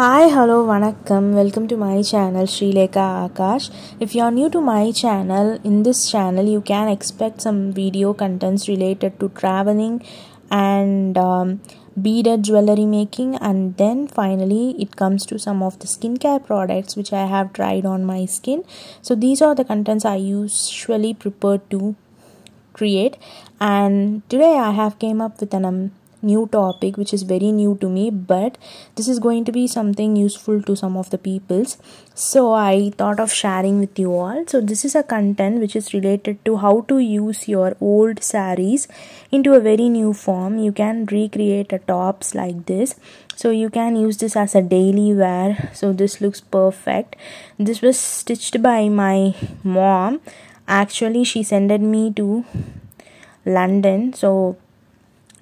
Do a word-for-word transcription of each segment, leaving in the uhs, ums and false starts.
Hi, hello, vanakkam. Welcome to my channel Shrilekha Akash. If you are new to my channel, in this channel you can expect some video contents related to traveling and um, beaded jewelry making, and then finally it comes to some of the skincare products which I have tried on my skin. So these are the contents I usually prefer to create, and today I have came up with an um, new topic which is very new to me, but this is going to be something useful to some of the peoples, so I thought of sharing with you all. So this is a content which is related to how to use your old sarees into a very new form. You can recreate a tops like this, so you can use this as a daily wear. So this looks perfect. This was stitched by my mom. Actually, she sent me to London, so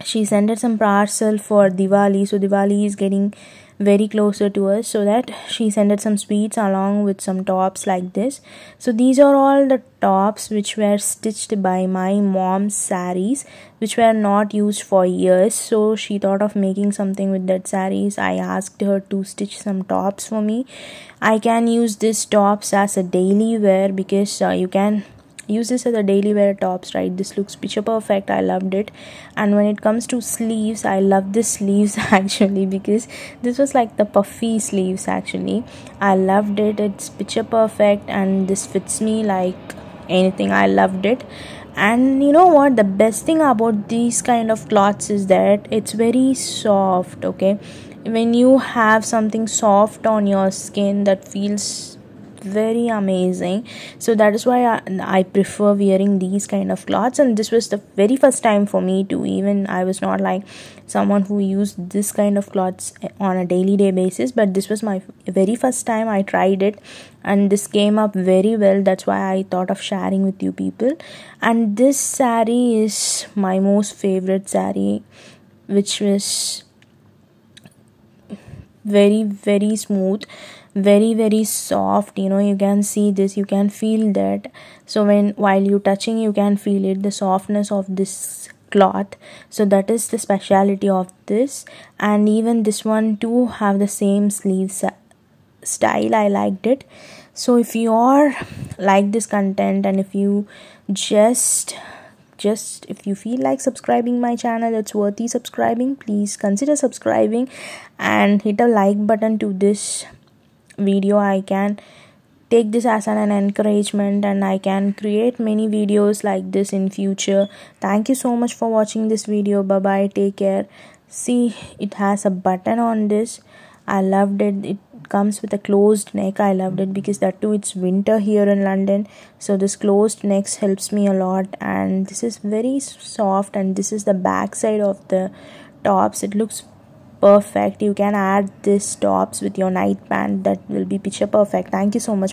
she sent us some parcel for Diwali. So Diwali is getting very closer to us, so that she sent us some sweets along with some tops like this. So these are all the tops which were stitched by my mom's sarees, which were not used for years. So she thought of making something with that sarees. I asked her to stitch some tops for me. I can use these tops as a daily wear, because uh, you can use this as a daily wear tops, right? This looks picture perfect. I loved it. And when it comes to sleeves, I love the sleeves actually, because this was like the puffy sleeves actually. I loved it. It's picture perfect, and this fits me like anything. I loved it. And you know what, the best thing about these kind of cloths is that it's very soft. Okay, when you have something soft on your skin, that feels very amazing. So that is why I, I prefer wearing these kind of cloths, and this was the very first time for me to even I was not like someone who used this kind of cloths on a daily day basis, but this was my very first time I tried it, and this came up very well. That's why I thought of sharing with you people. And this saree is my most favorite saree, which was very very smooth, very very soft. You know, you can see this, you can feel that. So when while you touching, you can feel it, the softness of this cloth. So that is the speciality of this. And even this one too have the same sleeves style. I liked it. So if you are like this content, and if you just just if you feel like subscribing my channel, it's worthy subscribing. Please consider subscribing and hit a like button to this video. I can take this as an encouragement, and I can create many videos like this in future. Thank you so much for watching this video. Bye bye, take care. See, it has a button on this. I loved it. It comes with a closed neck. I loved it, because that too it's winter here in London, so this closed neck helps me a lot. And this is very soft, and this is the back side of the tops. It looks perfect. You can add this tops with your night pant. That will be picture perfect. Thank you so much.